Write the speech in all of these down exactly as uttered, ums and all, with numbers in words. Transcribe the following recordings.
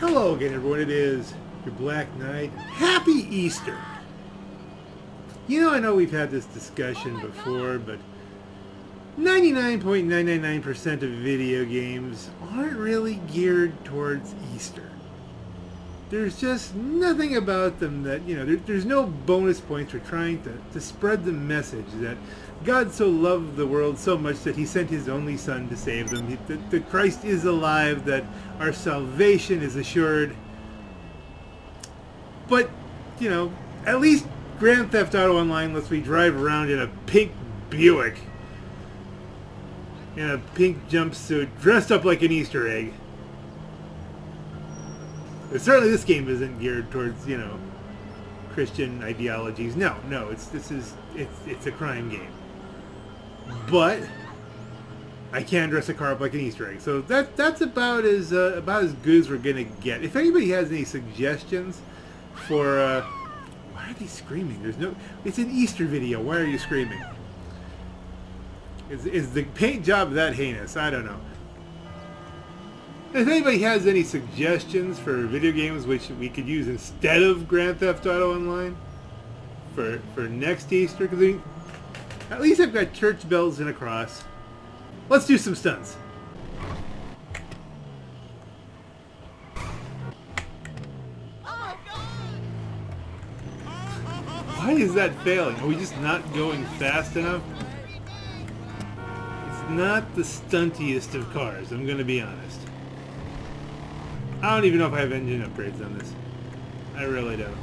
Hello again, everyone. It is your Black Knight. Happy Easter! You know, I know we've had this discussion oh before, God. But ninety-nine point nine nine nine percent of video games aren't really geared towards Easter. There's just nothing about them that, you know, there, there's no bonus points for trying to, to spread the message that God so loved the world so much that he sent his only son to save them, that, that Christ is alive, that our salvation is assured. But, you know, at least Grand Theft Auto Online lets me drive around in a pink Buick, in a pink jumpsuit, dressed up like an Easter egg. But certainly this game isn't geared towards, you know, Christian ideologies. No, no, it's this is it's it's a crime game. But I can dress a car up like an Easter egg, so that that's about as uh, about as good as we're gonna get. If anybody has any suggestions for uh, why are they screaming? There's no. It's an Easter video. Why are you screaming? Is is the paint job that heinous? I don't know. If anybody has any suggestions for video games which we could use instead of Grand Theft Auto Online for for next Easter, because I mean, at least I've got church bells and a cross. Let's do some stunts. Oh, God. Why is that failing? Are we just not going fast enough? It's not the stuntiest of cars, I'm going to be honest. I don't even know if I have engine upgrades on this. I really don't.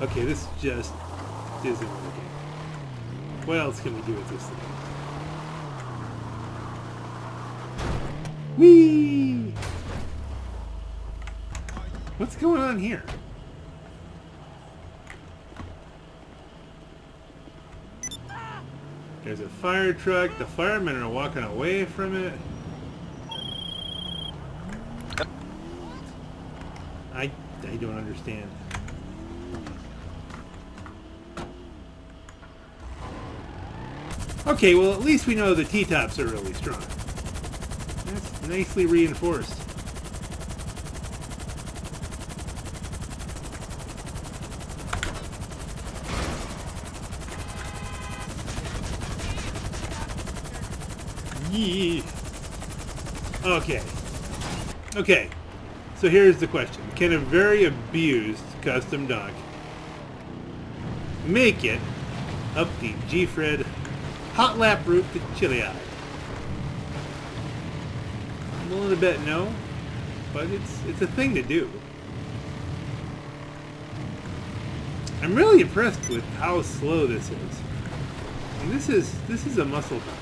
Okay, this just isn't working. What else can we do with this thing? Whee! What's going on here? There's a fire truck. The firemen are walking away from it. I, I don't understand. Okay, well, at least we know the T-tops are really strong. That's nicely reinforced. Yee. Okay. Okay. So here's the question. Can a very abused custom dock make it up the G Fred hot lap route to Chiliad? I'm willing to bet no, but it's it's a thing to do. I'm really impressed with how slow this is. And this is this is a muscle car.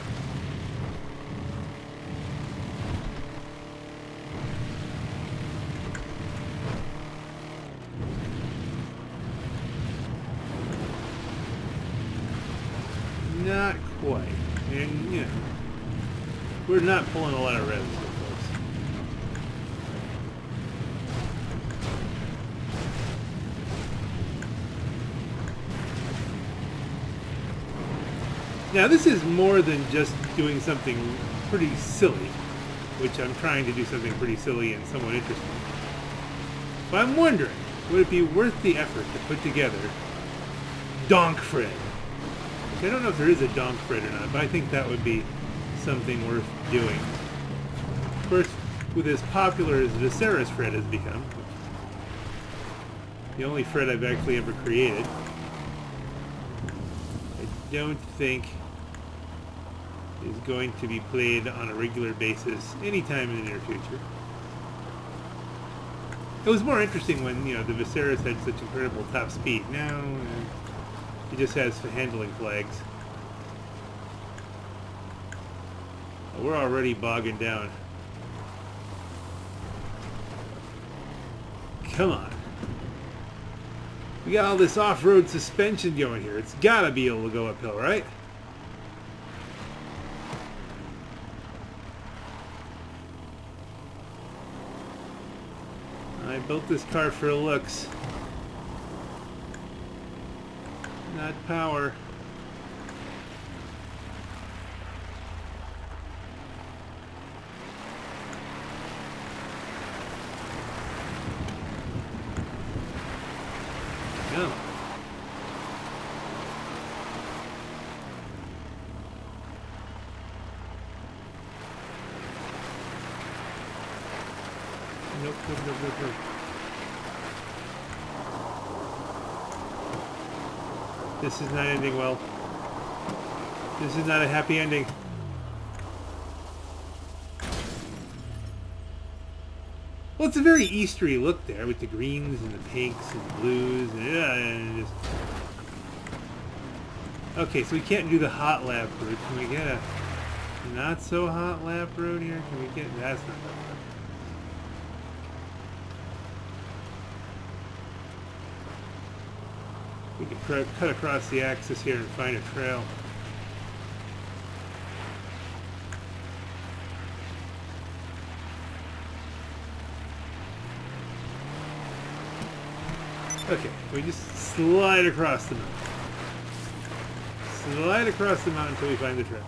Not quite. And, you know, we're not pulling a lot of revs here, folks. Now, this is more than just doing something pretty silly, which I'm trying to do something pretty silly and somewhat interesting. But I'm wondering, would it be worth the effort to put together Donk Fred? I don't know if there is a Donk Fred or not, but I think that would be something worth doing. Of course, with as popular as Viserys Fred has become, the only Fred I've actually ever created, I don't think is going to be played on a regular basis anytime in the near future. It was more interesting when, you know, the Viserys had such incredible top speed. Now, uh, he just has handling flags. We're already bogging down. Come on. We got all this off-road suspension going here. It's gotta be able to go uphill, right? I built this car for looks. Not power. nope, nope, nope, nope, nope. This is not ending well. This is not a happy ending. Well, it's a very Eastery look there with the greens and the pinks and the blues and, uh, and just... Okay, so we can't do the hot lap route. Can we get a not so hot lap route here? Can we get... That's not that bad. We could cut across the axis here and find a trail. Okay, we just slide across the mountain. Slide across the mountain until we find the trail.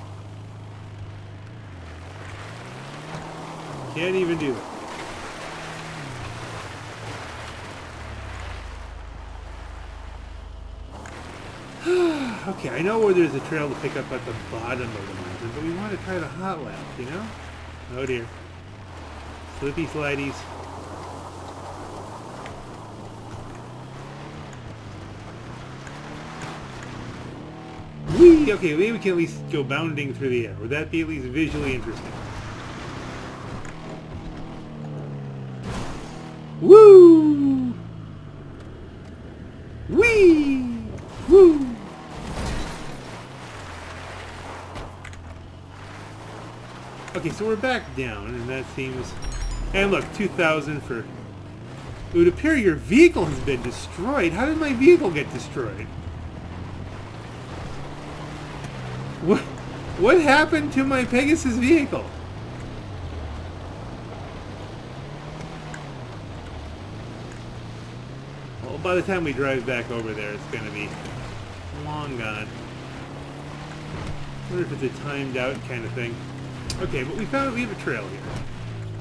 Can't even do that. Okay, I know where there's a trail to pick up at the bottom of the mountain, but we want to try the hot lap, you know? Oh dear. Slippy slideys. Whee! Okay, maybe we can at least go bounding through the air. Would that be at least visually interesting? Woo! Whee! Woo! Okay, so we're back down, and that seems... And look, two thousand for... It would appear your vehicle has been destroyed. How did my vehicle get destroyed? What, what happened to my Pegasus vehicle? Well, by the time we drive back over there, it's going to be long gone. I wonder if it's a timed out kind of thing. Okay, but we found we have a trail here.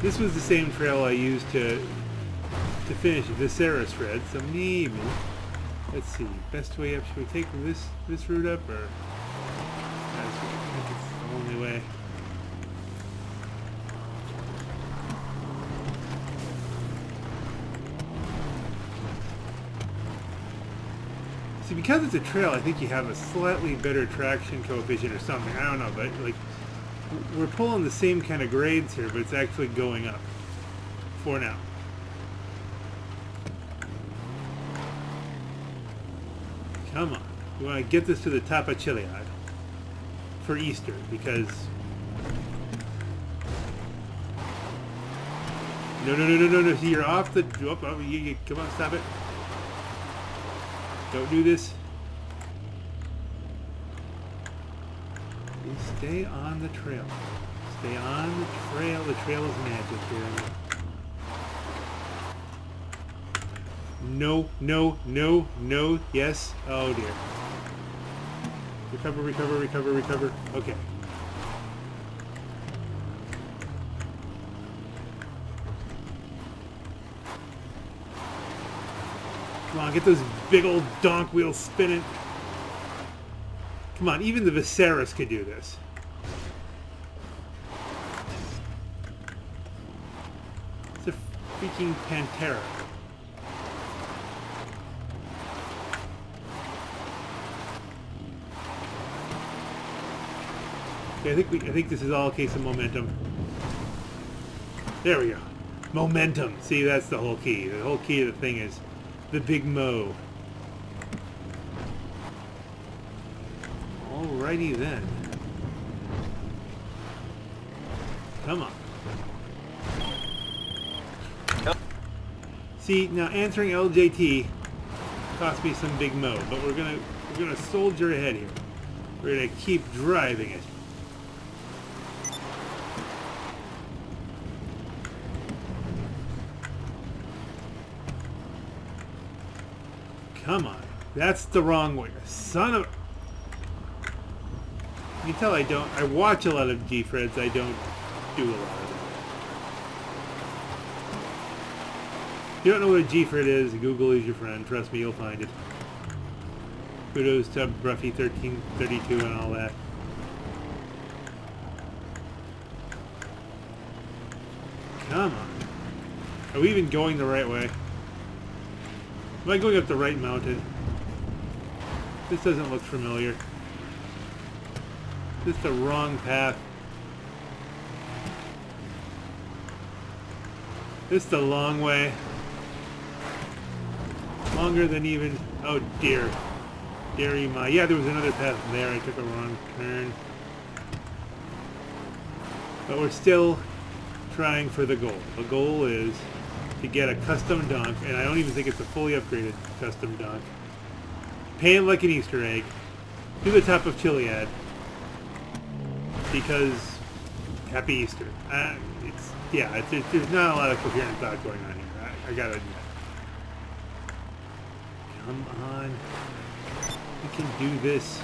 This was the same trail I used to to finish Viserys Red, so maybe let's see. Best way up, should we take this this route up or that's I think it's the only way. See, because it's a trail, I think you have a slightly better traction coefficient or something. I don't know, but like we're pulling the same kind of grades here, but it's actually going up for now. Come on. We want to get this to the top of Chiliad for Easter, because... No, no, no, no, no, no. See, you're off the... Oh, oh, you, you, come on, stop it. Don't do this. Stay on the trail. Stay on the trail. The trail is magic here. No, no, no, no, yes. Oh dear. Recover, recover, recover, recover. Okay. Come on, get those big old donk wheels spinning. Come on, even the Viserys could do this. It's a freaking Pantera. Okay, I think we, I think this is all a case of momentum. There we go. Momentum. See, that's the whole key. The whole key of the thing is the big mo. Alrighty then. Come on. See, now answering L J T cost me some big mo, but we're gonna we're gonna soldier ahead here. We're gonna keep driving it. Come on, that's the wrong way. Son of. You can tell I don't. I watch a lot of G Freds. I don't do a lot of them. If you don't know what a G Fred is, Google is your friend. Trust me, you'll find it. Kudos to Bruffy thirteen thirty-two and all that. Come on. Are we even going the right way? Am I going up the right mountain? This doesn't look familiar. This is the wrong path. This is the long way. Longer than even... Oh dear. Dairy my... Yeah, there was another path there. I took a wrong turn. But we're still trying for the goal. The goal is to get a custom dunk, and I don't even think it's a fully upgraded custom dunk. Pan like an Easter egg to the top of Chiliad because happy Easter. Uh, it's yeah, it's, it's, there's not a lot of coherent thought going on here. I, I gotta admit. Come on, we can do this.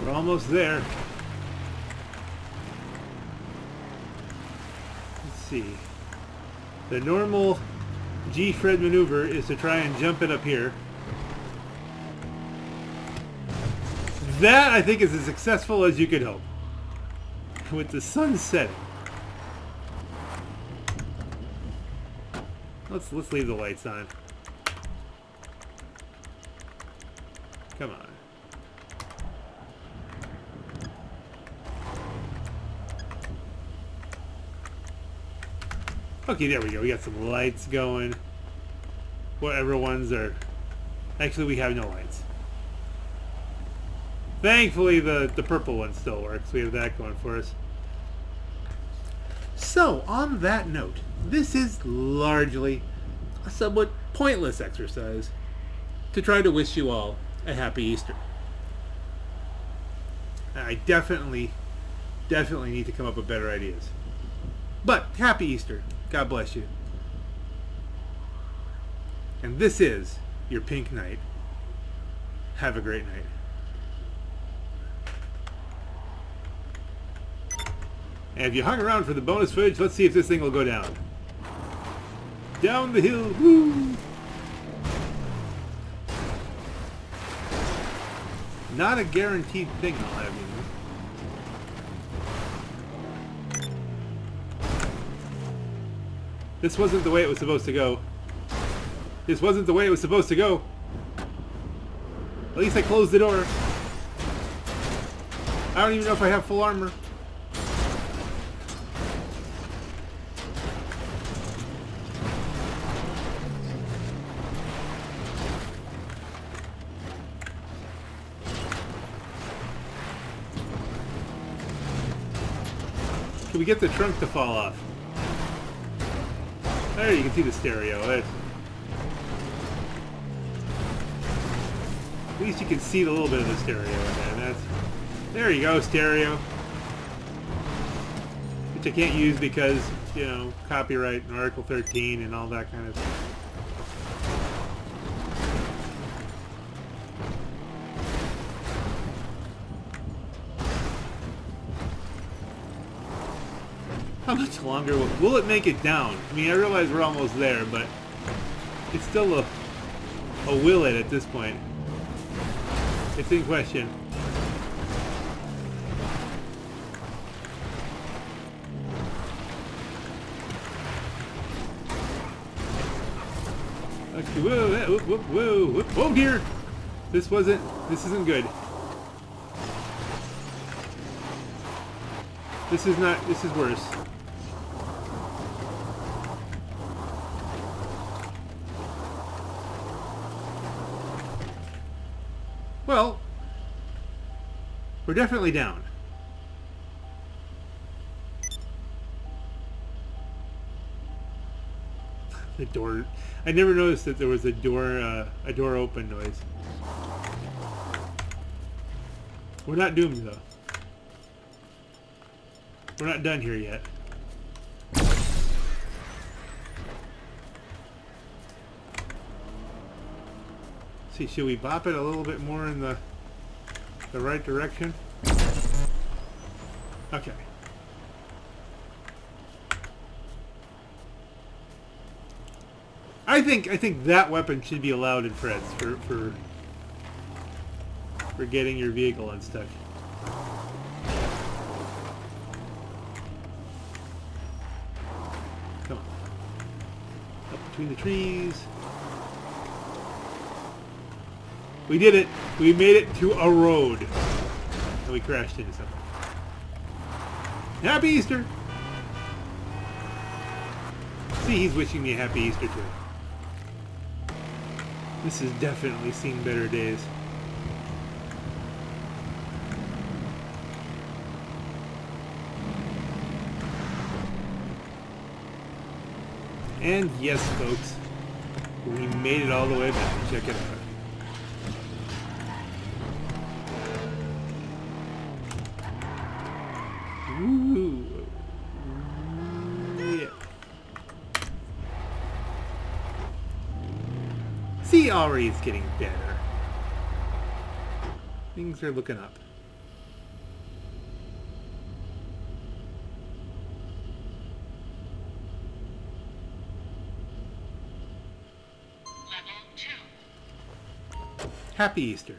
We're almost there. Let's see. The normal G-Fred maneuver is to try and jump it up here. That, I think, is as successful as you could hope. With the sun setting. Let's, let's leave the lights on. Come on. Okay, there we go. We got some lights going. Whatever ones are... Actually, we have no lights. Thankfully, the, the purple one still works. We have that going for us. So, on that note, this is largely a somewhat pointless exercise to try to wish you all a happy Easter. I definitely, definitely need to come up with better ideas. But, happy Easter. God bless you. And this is your Pink Knight. Have a great night. And if you hung around for the bonus footage, let's see if this thing will go down. Down the hill, woo! Not a guaranteed thing, I'll have you know. This wasn't the way it was supposed to go. This wasn't the way it was supposed to go. At least I closed the door. I don't even know if I have full armor. Can we get the trunk to fall off? There, you can see the stereo. That's... At least you can see a little bit of the stereo in there. That's... There you go, stereo. Which I can't use because, you know, copyright and Article thirteen and all that kind of stuff. How much longer will, will it make it down? I mean, I realize we're almost there, but it's still a, a will it at this point. It's in question. Okay, whoa, whoop, whoop, whoa, whoop, oh dear! This wasn't, this isn't good. This is not, this is worse. Well, we're definitely down. The door. I never noticed that there was a door, uh, a door open noise. We're not doomed though. We're not done here yet. See, should we bop it a little bit more in the the right direction? Okay. I think I think that weapon should be allowed in Freds for for for getting your vehicle unstuck. Come on. Up between the trees. We did it! We made it to a road. And we crashed into something. Happy Easter! See, he's wishing me a happy Easter too. This has definitely seen better days. And yes, folks, we made it all the way back. Check it out. Ooh. Yeah. See, already it's getting better. Things are looking up. Level two. Happy Easter.